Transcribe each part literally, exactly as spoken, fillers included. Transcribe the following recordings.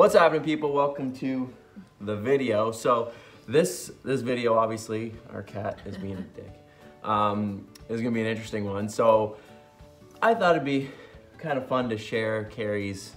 What's happening, people? Welcome to the video. So this this video, obviously, our cat is being a dick. Um, it's gonna be an interesting one. So I thought it'd be kind of fun to share Carrie's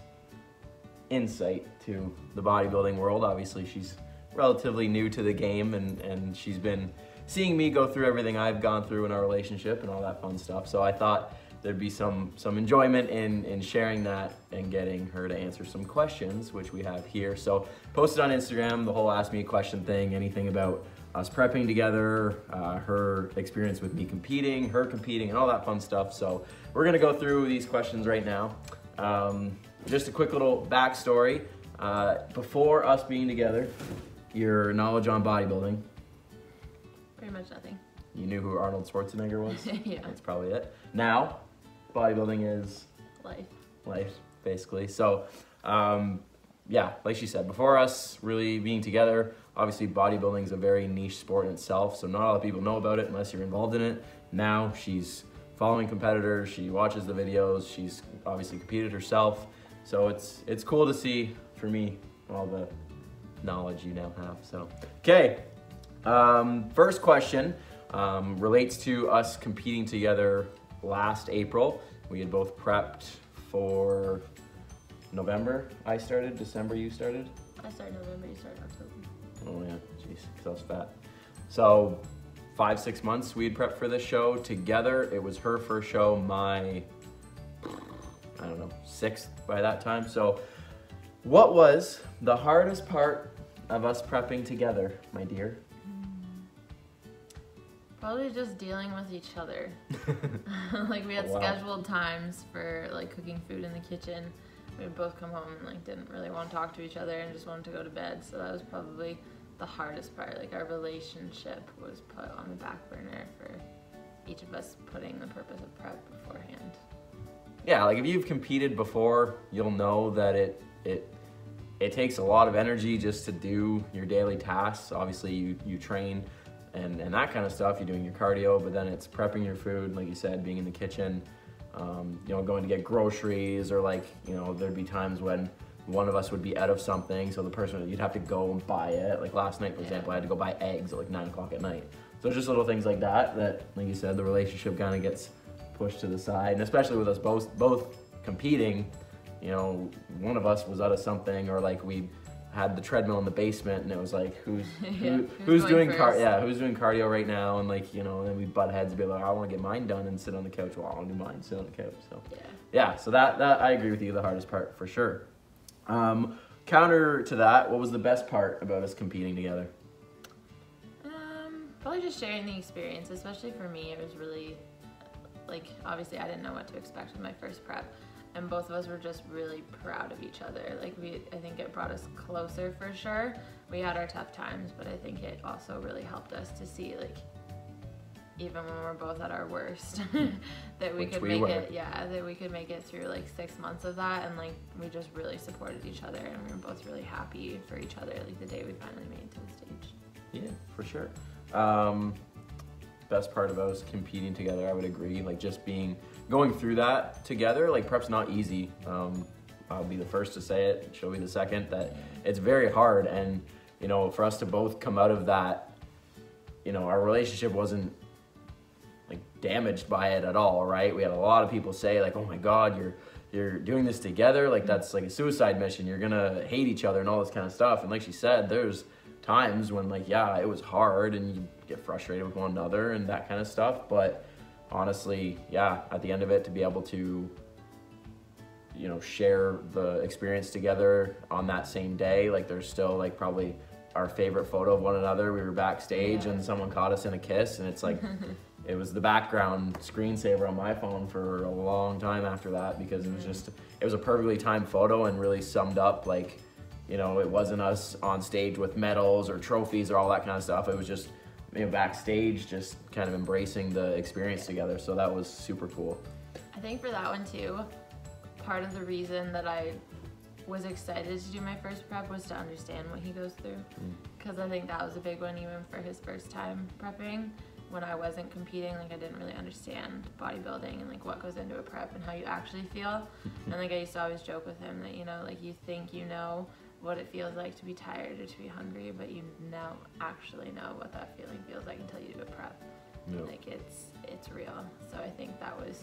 insight to the bodybuilding world. Obviously, she's relatively new to the game, and, and she's been seeing me go through everything I've gone through in our relationship and all that fun stuff. So I thought there'd be some some enjoyment in, in sharing that and getting her to answer some questions, which we have here. So posted on Instagram, the whole ask me a question thing, anything about us prepping together, uh, her experience with me competing, her competing, and all that fun stuff. So we're gonna go through these questions right now. Um, just a quick little backstory. Uh, before us being together, your knowledge on bodybuilding? Pretty much nothing. You knew who Arnold Schwarzenegger was? Yeah. That's probably it. Now, bodybuilding is? Life. Life, basically. So, um, yeah, like she said, before us really being together, obviously bodybuilding is a very niche sport in itself, so not a lot of people know about it unless you're involved in it. Now she's following competitors, she watches the videos, she's obviously competed herself. So it's, it's cool to see, for me, all the knowledge you now have. So, okay, um, first question um, relates to us competing together last April. We had both prepped for November. I started, December you started? I started November, you started October. Oh yeah, jeez, because I was fat. So five, six months we had prepped for this show together. It was her first show, my, I don't know, sixth by that time. So what was the hardest part of us prepping together, my dear? Probably just dealing with each other. Like we had wow. scheduled times for like cooking food in the kitchen. We would both come home and like didn't really want to talk to each other and just wanted to go to bed. So that was probably the hardest part. Like our relationship was put on the back burner for each of us putting the purpose of prep beforehand. Yeah, like if you've competed before, you'll know that it it it takes a lot of energy just to do your daily tasks. Obviously, you you train. And, and that kind of stuff, you're doing your cardio, but then it's prepping your food, like you said, being in the kitchen, um, you know, going to get groceries, or like, you know, there'd be times when one of us would be out of something, so the person, you'd have to go and buy it. Like last night, for yeah. example, I had to go buy eggs at like nine o'clock at night. So just little things like that, that, like you said, the relationship kind of gets pushed to the side, and especially with us both, both competing, you know, one of us was out of something, or like we had the treadmill in the basement, and it was like, who's who, yeah, who's, who's doing cardio? Yeah, who's doing cardio right now? And like, you know, and then we butt heads and be like, I want to get mine done and sit on the couch. Well, I want to do mine, sit on the couch. So yeah, yeah. So that that I agree with you, the hardest part for sure. Um, counter to that, what was the best part about us competing together? Um, probably just sharing the experience, especially for me. It was really like obviously I didn't know what to expect with my first prep. And both of us were just really proud of each other. Like we, I think it brought us closer for sure. We had our tough times, but I think it also really helped us to see, like, even when we're both at our worst, that we Which could we make were. it. Yeah, that we could make it through like six months of that, and like we just really supported each other, and we were both really happy for each other. Like the day we finally made it to the stage. Yeah, for sure. Um, best part of us competing together, I would agree. Like just being. Going through that together, like prep's not easy. Um, I'll be the first to say it, she'll be the second, that it's very hard. And, you know, for us to both come out of that, you know, our relationship wasn't like damaged by it at all, right? We had a lot of people say like, oh my God, you're, you're doing this together. Like that's like a suicide mission. You're gonna hate each other and all this kind of stuff. And like she said, there's times when like, yeah, it was hard and you get frustrated with one another and that kind of stuff. But honestly, yeah, at the end of it, to be able to, you know, share the experience together on that same day, like there's still like probably our favorite photo of one another. We were backstage yeah. and someone caught us in a kiss, and it's like, it was the background screensaver on my phone for a long time after that, because it was just, it was a perfectly timed photo and really summed up like, you know, it wasn't us on stage with medals or trophies or all that kind of stuff. It was just, you know, backstage, just kind of embracing the experience together. So that was super cool. I think for that one too, part of the reason that I was excited to do my first prep was to understand what he goes through. Because mm. I think that was a big one, even for his first time prepping. When I wasn't competing, like I didn't really understand bodybuilding and like what goes into a prep and how you actually feel. And like I used to always joke with him that, you know, like you think you know what it feels like to be tired or to be hungry, but you now actually know what that feeling feels like until you do a prep. Yep. Like it's it's real. So I think that was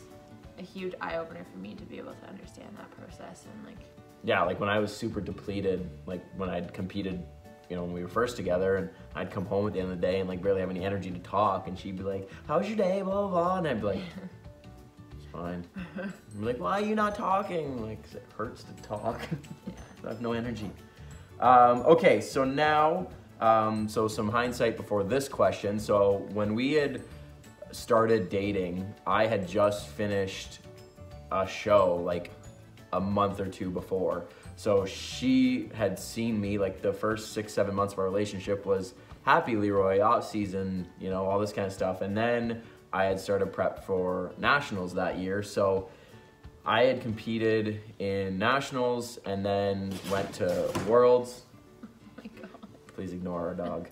a huge eye opener for me to be able to understand that process and like. Yeah, like when I was super depleted, like when I'd competed, you know, when we were first together, and I'd come home at the end of the day and like barely have any energy to talk, and she'd be like, "How was your day?" Blah blah blah, and I'd be like, "It's fine." I'm like, "Why are you not talking?" Like, 'cause it hurts to talk. Yeah. I have no energy. Um, okay, so now, um, so some hindsight before this question. So when we had started dating, I had just finished a show like a month or two before. So she had seen me, like the first six, seven months of our relationship was happy Leroy, off season, you know, all this kind of stuff. And then I had started prep for nationals that year. So I had competed in nationals and then went to worlds. Oh my God. Please ignore our dog.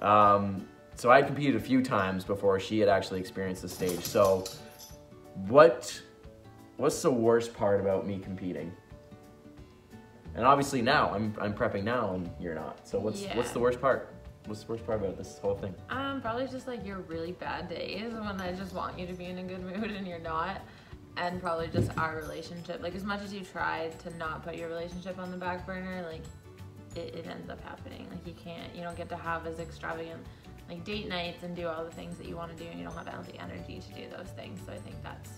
Um, so I had competed a few times before she had actually experienced the stage. So what, what's the worst part about me competing? And obviously now, I'm, I'm prepping now and you're not. So what's, yeah. what's the worst part? What's the worst part about this whole thing? Um, probably just like your really bad days when I just want you to be in a good mood and you're not. And probably just our relationship. Like as much as you try to not put your relationship on the back burner, like it, it ends up happening. Like you can't, you don't get to have as extravagant like date nights and do all the things that you want to do, and you don't have the energy to do those things. So I think that's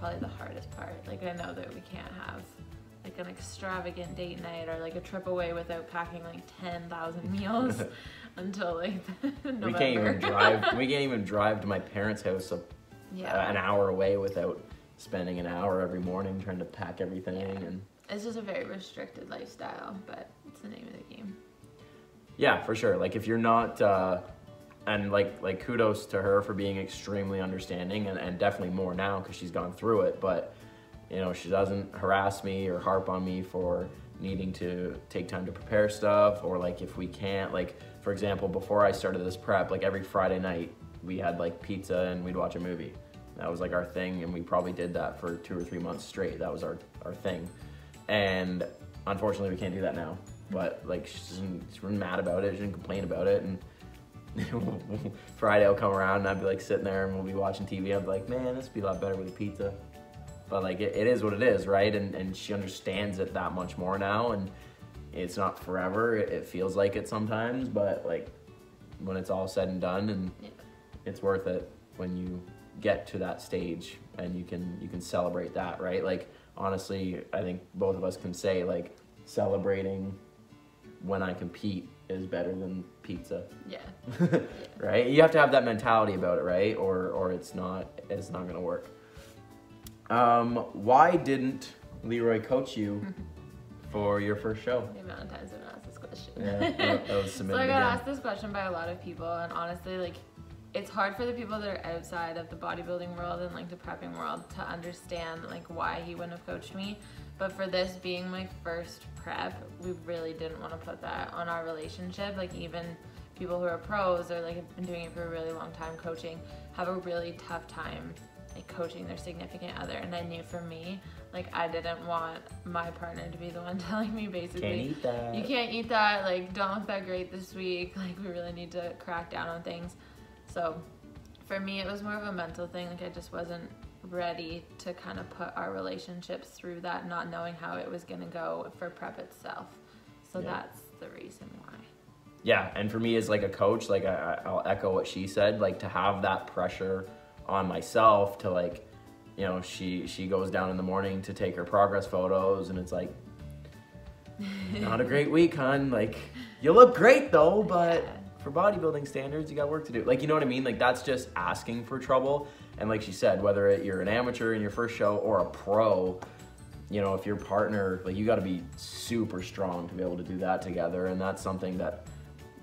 probably the hardest part. Like I know that we can't have like an extravagant date night or like a trip away without packing like ten thousand meals until like November. We can't even drive, we can't even drive to my parents' house a, yeah. uh, an hour away without spending an hour every morning trying to pack everything. Yeah. And it's just a very restricted lifestyle, but it's the name of the game. Yeah, for sure. Like if you're not, uh, and like like kudos to her for being extremely understanding, and, and definitely more now because she's gone through it, but you know, she doesn't harass me or harp on me for needing to take time to prepare stuff, or like if we can't, like for example, before I started this prep, like every Friday night we had like pizza and we'd watch a movie. That was like our thing, and we probably did that for two or three months straight. That was our, our thing. And unfortunately we can't do that now, but like she didn't, she wasn't mad about it, she didn't complain about it, and Friday will come around and I'd be like sitting there and we'll be watching T V. I'd be like, man, this would be a lot better with a pizza. But like it, it is what it is, right? And, and she understands it that much more now, and it's not forever. It, it feels like it sometimes, but like when it's all said and done, and yeah. it's worth it when you get to that stage and you can you can celebrate that, right? Like honestly, I think both of us can say like celebrating when I compete is better than pizza. Yeah. yeah. Right? You have to have that mentality about it, right? Or or it's not it's not gonna work. Um, why didn't Leroy coach you for your first show? The amount of times I've been asked this question. Yeah, that, that was submitted. So I got again. asked this question by a lot of people, and honestly, like, it's hard for the people that are outside of the bodybuilding world and like the prepping world to understand like why he wouldn't have coached me. But for this being my first prep, we really didn't want to put that on our relationship. Like even people who are pros or like have been doing it for a really long time coaching have a really tough time like coaching their significant other, and I knew for me, like I didn't want my partner to be the one telling me basically, can't eat that. You can't eat that, like don't look that great this week, like we really need to crack down on things. So for me, it was more of a mental thing. Like I just wasn't ready to kind of put our relationship through that, not knowing how it was gonna go for prep itself. So yeah. that's the reason why. Yeah, and for me as like a coach, like I, I'll echo what she said, like to have that pressure on myself to like, you know, she, she goes down in the morning to take her progress photos and it's like, not a great week, hon. Like, you look great though, but yeah. for bodybuilding standards, you got work to do. Like, you know what I mean? Like, that's just asking for trouble. And like she said, whether it, you're an amateur in your first show or a pro, you know, if your partner, like you gotta be super strong to be able to do that together. And that's something that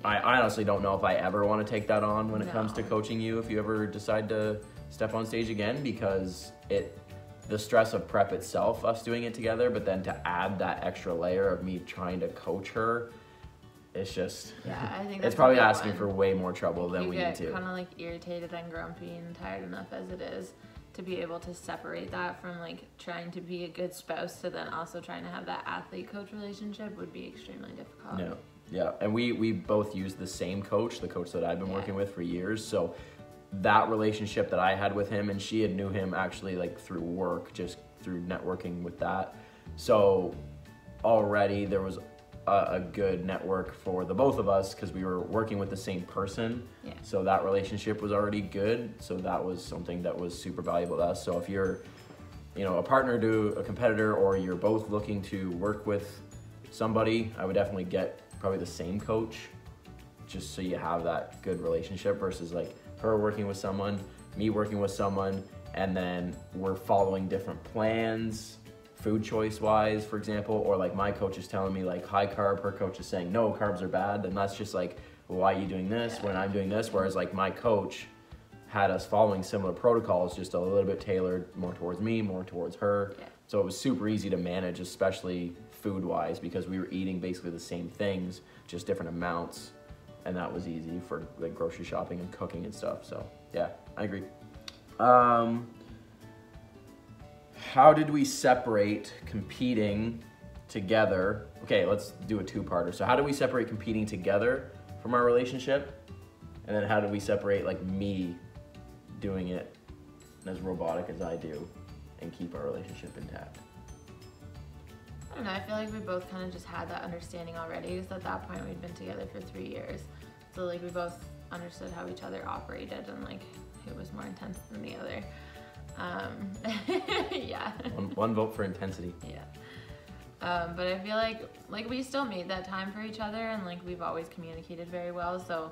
I, I honestly don't know if I ever wanna take that on when it no. comes to coaching you, if you ever decide to step on stage again, because it, the stress of prep itself, us doing it together, but then to add that extra layer of me trying to coach her, it's just, yeah, I think that's it's probably asking one. for way more trouble than you we get need to. You get kind of like irritated and grumpy and tired enough as it is to be able to separate that from like trying to be a good spouse to then also trying to have that athlete coach relationship would be extremely difficult. Yeah, yeah. And we, we both use the same coach, the coach that I've been yeah. working with for years. So that relationship that I had with him, and she had knew him actually like through work, just through networking with that. So already there was a, a good network for the both of us because we were working with the same person. Yeah. So that relationship was already good. So that was something that was super valuable to us. So if you're, you know, a partner to a competitor, or you're both looking to work with somebody, I would definitely get probably the same coach just so you have that good relationship versus like her working with someone, me working with someone, and then we're following different plans, food choice wise, for example, or like my coach is telling me like high carb, her coach is saying no, carbs are bad, then that's just like, why are you doing this when I'm doing this? Whereas like my coach had us following similar protocols, just a little bit tailored more towards me, more towards her. Yeah. So it was super easy to manage, especially food wise, because we were eating basically the same things, just different amounts. And that was easy for like grocery shopping and cooking and stuff. So yeah, I agree. Um, How did we separate competing together? Okay, let's do a two-parter. So how do we separate competing together from our relationship? And then how do we separate like me doing it as robotic as I do and keep our relationship intact? I don't know, I feel like we both kind of just had that understanding already because at that point we'd been together for three years. So like we both understood how each other operated and like who was more intense than the other. Um, yeah. One, one vote for intensity. Yeah. Um, but I feel like, like we still made that time for each other, and like we've always communicated very well. So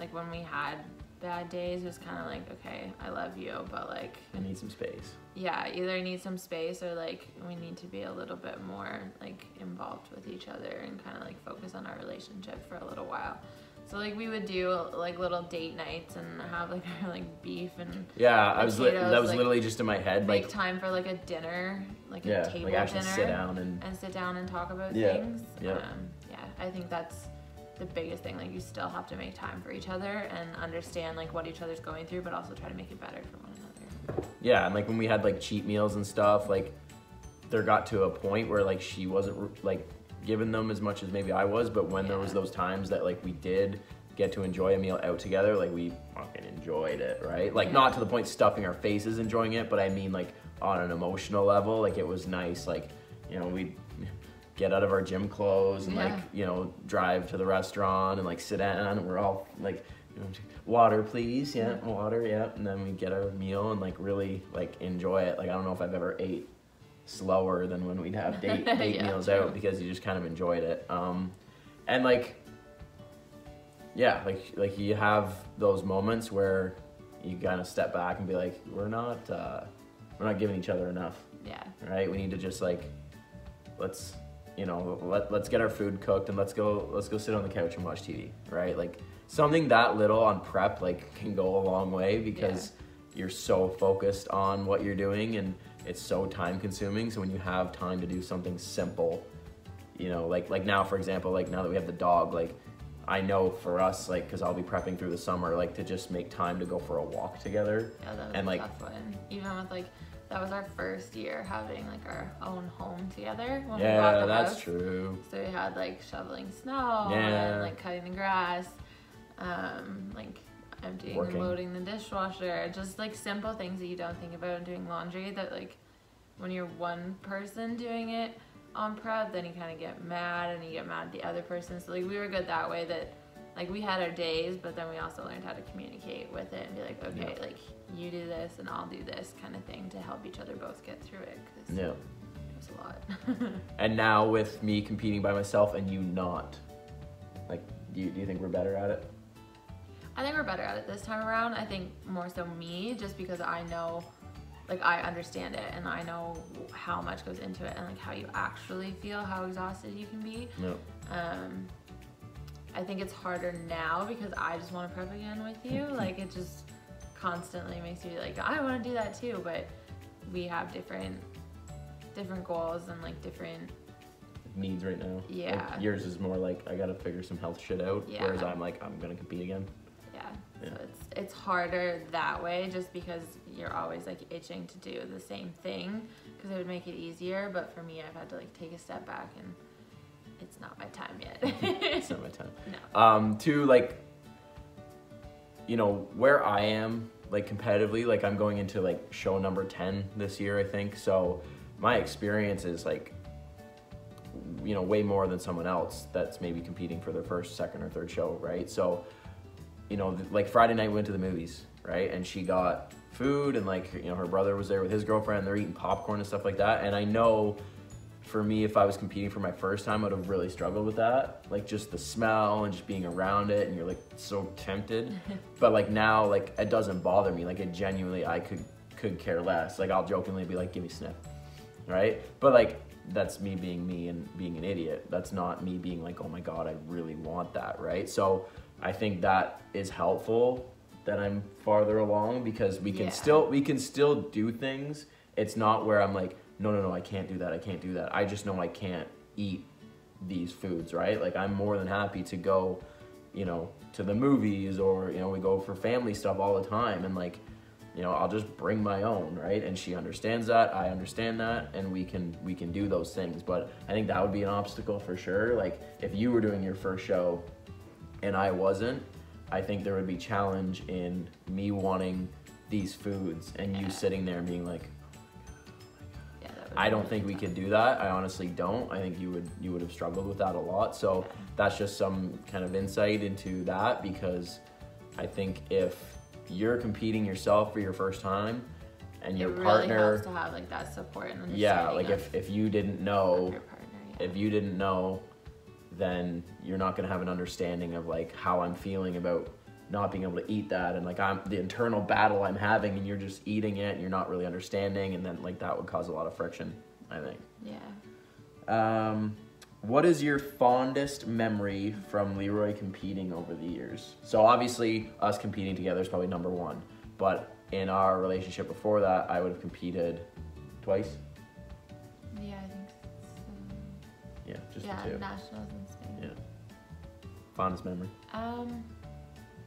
like when we had bad days, it was kind of like, okay, I love you, but like I need some space. Yeah. Either I need some space or like we need to be a little bit more like involved with each other and kind of like focus on our relationship for a little while. So like we would do like little date nights and have like our like beef and yeah, potatoes, I was li that was like, literally just in my head. Make like time for like a dinner, like yeah, a table like actually dinner, sit down and, and sit down and talk about yeah, things. Yeah, um, yeah. I think that's the biggest thing. Like you still have to make time for each other and understand like what each other's going through, but also try to make it better for one another. Yeah, and like when we had like cheat meals and stuff, like there got to a point where like she wasn't like given them as much as maybe I was, but when yeah. there was those times that like we did get to enjoy a meal out together, like we fucking enjoyed it, right? Like yeah. not to the point stuffing our faces enjoying it, but I mean like on an emotional level, like it was nice. Like, you know, we'd get out of our gym clothes and yeah. like, you know, drive to the restaurant and like sit down and we're all like, you know, water please, yeah, water, yeah. And then we get our meal and like really like enjoy it. Like I don't know if I've ever ate slower than when we'd have date, date yeah, meals true. out because you just kind of enjoyed it. Um, and like, yeah, like like you have those moments where you kind of step back and be like, we're not, uh, we're not giving each other enough. Yeah. Right. We need to just like, let's, you know, let let's get our food cooked and let's go let's go sit on the couch and watch T V. Right. Like something that little on prep like can go a long way because yeah. you're so focused on what you're doing and it's so time consuming. So when you have time to do something simple, you know, like like now, for example, like now that we have the dog, like I know for us, like, cause I'll be prepping through the summer, like to just make time to go for a walk together. Yeah, that was and, a like, tough one. Even with like, that was our first year having like our own home together. When yeah, we bought the that's house. true. So we had like shoveling snow yeah. and like cutting the grass, um, like emptying Working. and loading the dishwasher, just like simple things that you don't think about and doing laundry that like when you're one person doing it on prep, then you kind of get mad and you get mad at the other person. So like we were good that way that like we had our days, but then we also learned how to communicate with it and be like, okay, yeah. like you do this and I'll do this kind of thing to help each other both get through it. Cause yeah. it was a lot. And now with me competing by myself and you not, like, do you, do you think we're better at it? I think we're better at it this time around. I think more so me, just because I know, like I understand it and I know how much goes into it and like how you actually feel, how exhausted you can be. Yep. Um, I think it's harder now because I just want to prep again with you. Like it just constantly makes you like, I want to do that too, but we have different, different goals and like different needs right now. Yeah. Like yours is more like, I got to figure some health shit out. Yeah. Whereas I'm like, I'm going to compete again. Yeah. Yeah. So it's, it's harder that way just because you're always like itching to do the same thing, because it would make it easier. But for me, I've had to like take a step back, and it's not my time yet. It's not my time. No. Um, to like, you know, where I am like competitively, like I'm going into like show number ten this year, I think. So my experience is like, you know, way more than someone else that's maybe competing for their first, second, or third show, right? So, you know, like Friday night we went to the movies, right? And she got food, and like, you know, her brother was there with his girlfriend, they're eating popcorn and stuff like that. And I know for me, if I was competing for my first time, I would have really struggled with that. Like just the smell and just being around it, and you're like so tempted. But like now, like it doesn't bother me. Like it genuinely, I could, could care less. Like I'll jokingly be like, give me a sniff, right? But like, that's me being me and being an idiot. That's not me being like, oh my God, I really want that, right? So I think that is helpful that I'm farther along, because we can yeah. still we can still do things. It's not where I'm like, no, no, no, I can't do that, I can't do that. I just know I can't eat these foods, right? Like I'm more than happy to go, you know, to the movies, or, you know, we go for family stuff all the time, and like, you know, I'll just bring my own, right? And she understands that, I understand that, and we can we can do those things. But I think that would be an obstacle for sure. Like if you were doing your first show and I wasn't, I think there would be challenge in me wanting these foods and yeah. you sitting there and being like, yeah, that would I don't really think we fun. Could do that. I honestly don't. I think you would you would have struggled with that a lot. So yeah. that's just some kind of insight into that, because I think if you're competing yourself for your first time, and it your really partner helps to have like that support and understanding. Yeah, like if, if you didn't know your partner, yeah. if you didn't know, then you're not gonna have an understanding of like how I'm feeling about not being able to eat that, and like I'm the internal battle I'm having, and you're just eating it and you're not really understanding, and then like that would cause a lot of friction, I think. Yeah. Um what is your fondest memory from Leroy competing over the years? So obviously us competing together is probably number one, but in our relationship before that, I would have competed twice. Yeah, I think so. Yeah, just yeah, the two. Yeah, nationals in Spain. Yeah. Fondest memory? Um,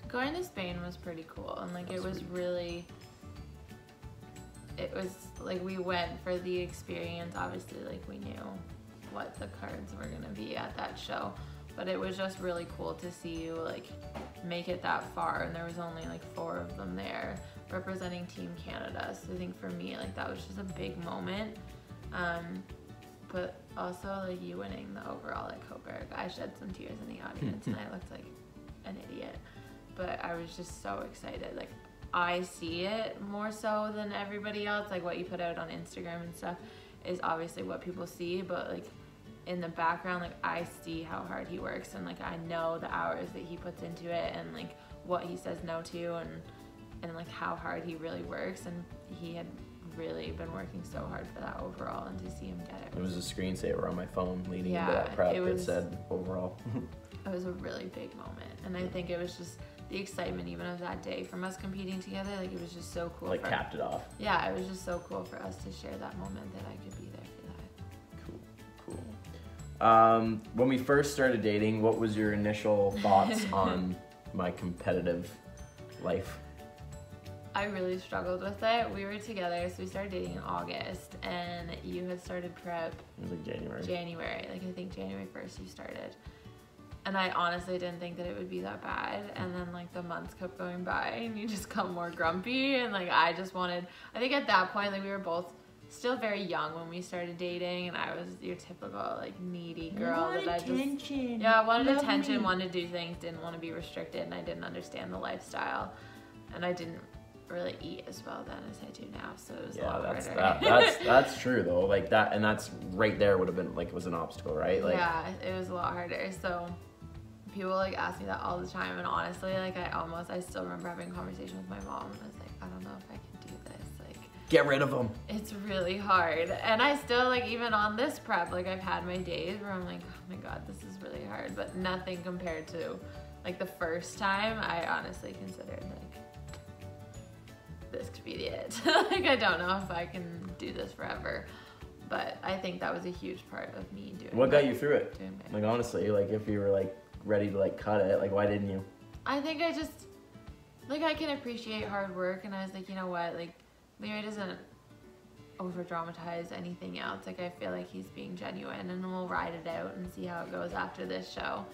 going to Spain was pretty cool, and like That's it was sweet. really, it was like we went for the experience. Obviously like we knew what the cards were gonna be at that show, but it was just really cool to see you like make it that far, and there was only like four of them there representing Team Canada. So I think for me, like that was just a big moment, um, but also like you winning the overall at Coburg. I shed some tears in the audience and I looked like an idiot, but I was just so excited. Like I see it more so than everybody else, like what you put out on Instagram and stuff is obviously what people see, but like in the background, like I see how hard he works, and like I know the hours that he puts into it, and like what he says no to, and and like how hard he really works, and he had really been working so hard for that overall, and to see him get it. It was a screensaver on my phone leading yeah, into that prep it was, that said overall. It was a really big moment, and I think it was just the excitement even of that day from us competing together, like it was just so cool. Like for, capped it off. Yeah, it was just so cool for us to share that moment that I could be there for that. Cool, cool. Um, when we first started dating, what was your initial thoughts on my competitive life? I really struggled with it. We were together, so we started dating in August, and you had started prep. It was like January. January, like I think January first you started. And I honestly didn't think that it would be that bad. And then like the months kept going by, and you just got more grumpy. And like I just wanted, I think at that point, like we were both still very young when we started dating, and I was your typical like needy girl. I that I attention. Just, yeah, I wanted Love attention, me. wanted to do things, didn't want to be restricted, and I didn't understand the lifestyle. And I didn't really eat as well then as I do now, so it was yeah, a lot that's, harder. That, that's, that's true though, like that, and that's right there would have been like, it was an obstacle, right? Like, yeah, it was a lot harder, so. People like ask me that all the time, and honestly, like I almost, I still remember having a conversation with my mom, and I was like, I don't know if I can do this. Like, get rid of them. It's really hard, and I still like even on this prep, like I've had my days where I'm like, oh my god, this is really hard, but nothing compared to like the first time. I honestly considered like this could be the it. Like I don't know if I can do this forever. But I think that was a huge part of me doing. What got you through it? Like honestly, like if you were like ready to like cut it, like why didn't you? I think I just like I can appreciate hard work, and I was like, you know what, like Leroy doesn't over dramatize anything else. Like I feel like he's being genuine, and we'll ride it out and see how it goes after this show.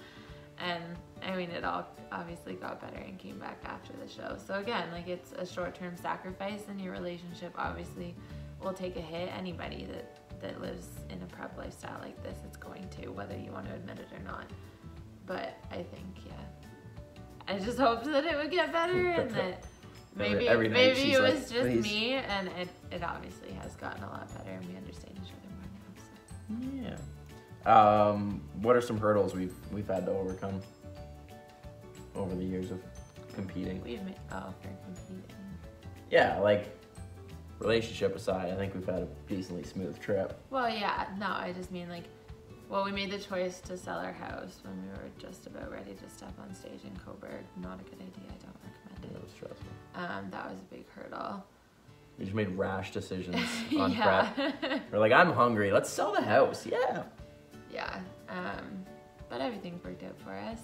And I mean, it all obviously got better and came back after the show. So again, like it's a short-term sacrifice, and your relationship obviously will take a hit. Anybody that that lives in a prep lifestyle like this, it's going to, whether you want to admit it or not. But I think, yeah, I just hoped that it would get better, and that maybe every, every maybe it was like, just please. me, and it, it obviously has gotten a lot better, and we understand each other more now. So. Yeah. Um, what are some hurdles we've we've had to overcome over the years of competing? We've made, oh, for competing. Yeah, like relationship aside, I think we've had a decently smooth trip. Well, yeah, no, I just mean like, well, we made the choice to sell our house when we were just about ready to step on stage in Coburg. Not a good idea. I don't recommend it. It was stressful. Um, that was a big hurdle. We just made rash decisions on yeah. prep. We're like, I'm hungry. Let's sell the house. Yeah. Yeah, um, but everything worked out for us.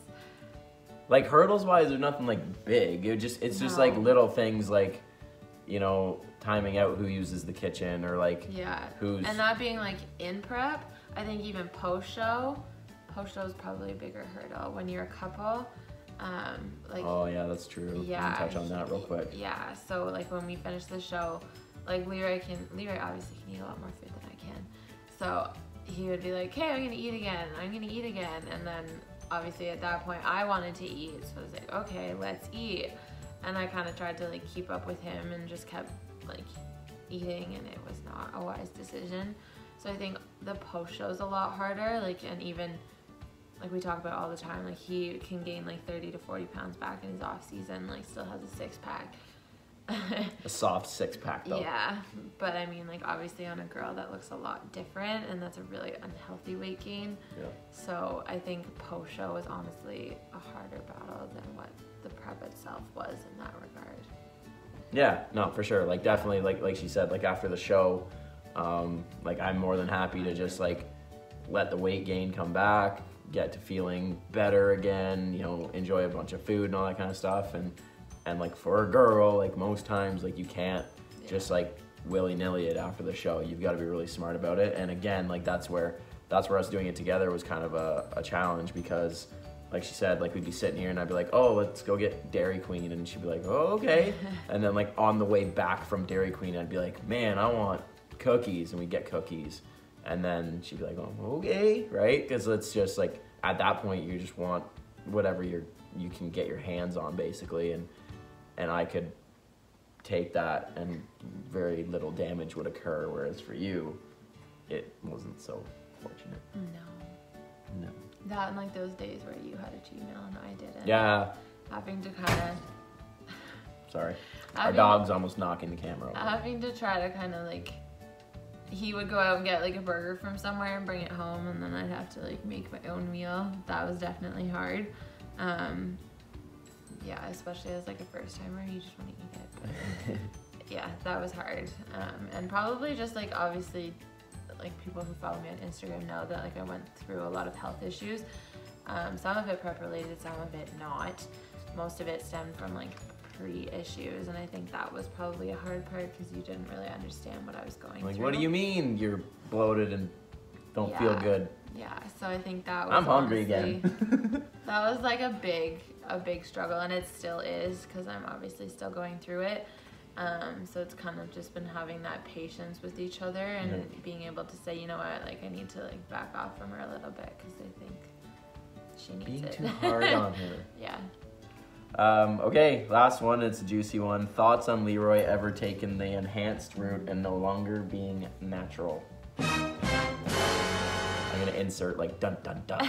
Like hurdles wise, there's nothing like big. It just it's no. just like little things like, you know, timing out who uses the kitchen or like yeah, who's and not being like in prep. I think even post show, post show is probably a bigger hurdle when you're a couple. Um, like oh yeah, that's true. Yeah, we can touch on that real quick. Yeah, so like when we finish the show, like Leroy can Leroy obviously can eat a lot more food than I can, so. He would be like, hey, I'm gonna eat again, I'm gonna eat again. And then obviously at that point I wanted to eat. So I was like, okay, let's eat. And I kind of tried to like keep up with him and just kept like eating, and it was not a wise decision. So I think the post show's a lot harder. Like, and even like we talk about all the time, like he can gain like thirty to forty pounds back in his off season, like still has a six pack. A soft six pack though. Yeah, but I mean like obviously on a girl that looks a lot different, and that's a really unhealthy weight gain. Yeah. So I think post show was honestly a harder battle than what the prep itself was in that regard. Yeah, no, for sure. Like definitely like like she said, like after the show, um, like I'm more than happy to just like let the weight gain come back, get to feeling better again, you know, enjoy a bunch of food and all that kind of stuff. And And like for a girl, like most times, like you can't yeah. just like willy-nilly it after the show. You've got to be really smart about it. And again, like that's where that's where us doing it together was kind of a, a challenge, because like she said, like we'd be sitting here and I'd be like, oh, let's go get Dairy Queen. And she'd be like, oh, okay. And then like on the way back from Dairy Queen, I'd be like, man, I want cookies. And we'd get cookies. And then she'd be like, oh, okay, right? Because it's just like at that point, you just want whatever you're, you can get your hands on basically. And And I could take that and very little damage would occur, whereas for you, it wasn't so fortunate. No. No. That and like those days where you had a cheat meal and I didn't. Yeah. Having to kind of... Sorry. Our dog's almost knocking the camera over. Having to try to kind of like... He would go out and get like a burger from somewhere and bring it home, and then I'd have to like make my own meal. That was definitely hard. Um... Yeah, especially as like a first timer, you just want to eat it. But yeah, that was hard. Um, and probably just like obviously, like people who follow me on Instagram know that like I went through a lot of health issues. Um, some of it prep related, some of it not. Most of it stemmed from like pre issues, and I think that was probably a hard part because you didn't really understand what I was going like, through. Like, what do you mean you're bloated and don't yeah. feel good? Yeah, so I think that was I'm hungry honestly, again. That was like a big, a big struggle, and it still is because I'm obviously still going through it. Um, so it's kind of just been having that patience with each other and mm-hmm. being able to say, you know what, like I need to like back off from her a little bit because I think she needs being it. Being too hard on her. Yeah. Um, okay, last one. It's a juicy one. Thoughts on Leroy ever taking the enhanced route and no longer being natural? I'm gonna insert like dun dun dun.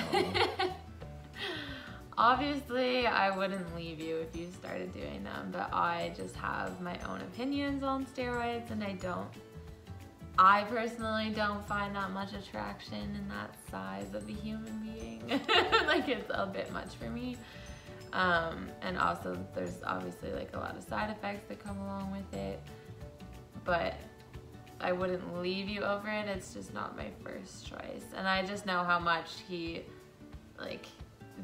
Obviously, I wouldn't leave you if you started doing them, but I just have my own opinions on steroids, and I don't, I personally don't find that much attraction in that size of a human being. Like it's a bit much for me. Um, and also there's obviously like a lot of side effects that come along with it, but I wouldn't leave you over it. It's just not my first choice. And I just know how much he like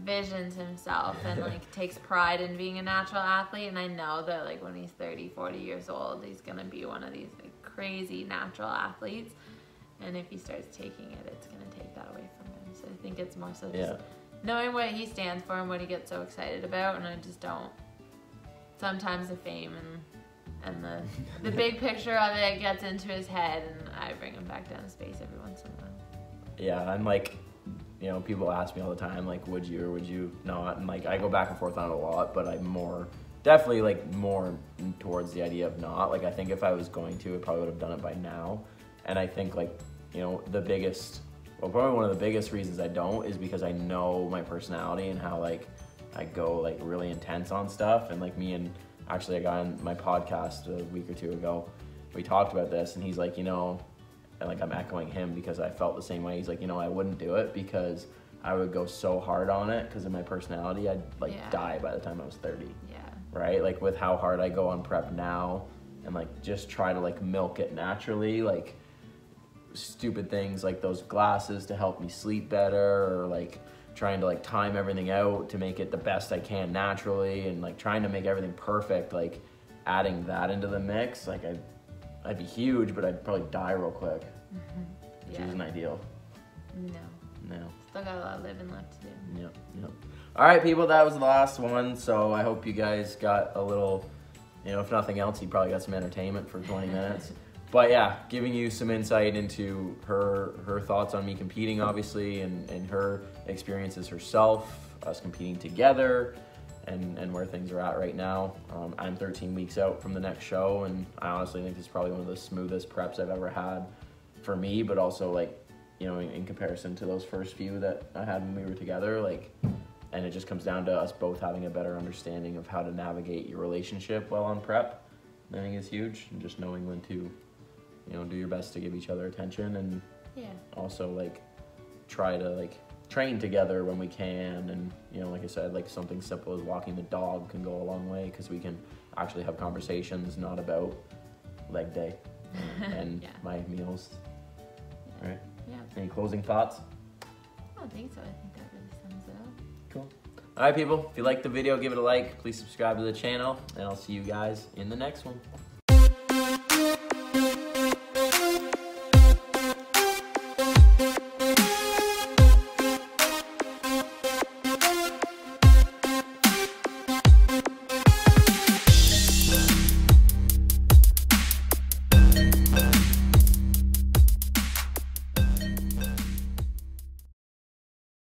visions himself and like takes pride in being a natural athlete, and I know that like when he's thirty, forty years old, he's gonna be one of these like crazy natural athletes, and if he starts taking it, it's gonna take that away from him. So I think it's more so just yeah. knowing what he stands for and what he gets so excited about, and I just don't, sometimes the fame and and the, the big picture of it gets into his head, and I bring him back down to space every once in a while. Yeah, I'm like, you know, people ask me all the time, like, would you or would you not? And like, I go back and forth on it a lot, but I'm more, definitely like more towards the idea of not. Like, I think if I was going to, I probably would have done it by now. And I think like, you know, the biggest, well, probably one of the biggest reasons I don't is because I know my personality and how like I go like really intense on stuff. And like me and actually a guy on my podcast a week or two ago, we talked about this, and he's like, you know, and like I'm echoing him because I felt the same way. He's like, you know, I wouldn't do it because I would go so hard on it because of my personality. I'd like yeah. die by the time I was thirty. Yeah. Right? Like with how hard I go on prep now and like just try to like milk it naturally, like stupid things like those glasses to help me sleep better, or like trying to like time everything out to make it the best I can naturally, and like trying to make everything perfect, like adding that into the mix, like I I'd be huge, but I'd probably die real quick, mm-hmm. which yeah. isn't ideal. No. No. Still got a lot of living left to do. Yep, yep. All right, people, that was the last one, so I hope you guys got a little, you know, if nothing else, you probably got some entertainment for twenty minutes. But yeah, giving you some insight into her her thoughts on me competing, obviously, and, and her experiences herself, us competing together, And, and where things are at right now. Um, I'm thirteen weeks out from the next show, and I honestly think this is probably one of the smoothest preps I've ever had for me, but also like, you know, in, in comparison to those first few that I had when we were together, like, and it just comes down to us both having a better understanding of how to navigate your relationship while on prep. I think it's huge, and just knowing when to, you know, do your best to give each other attention, and yeah. also like try to like train together when we can, and you know, like I said, like something simple as walking the dog can go a long way because we can actually have conversations not about leg day and, and yeah. my meals. Yeah. All right. Yeah. Any closing thoughts? I don't think so. I think that really sums it up. Cool. All right, people. If you liked the video, give it a like. Please subscribe to the channel, and I'll see you guys in the next one.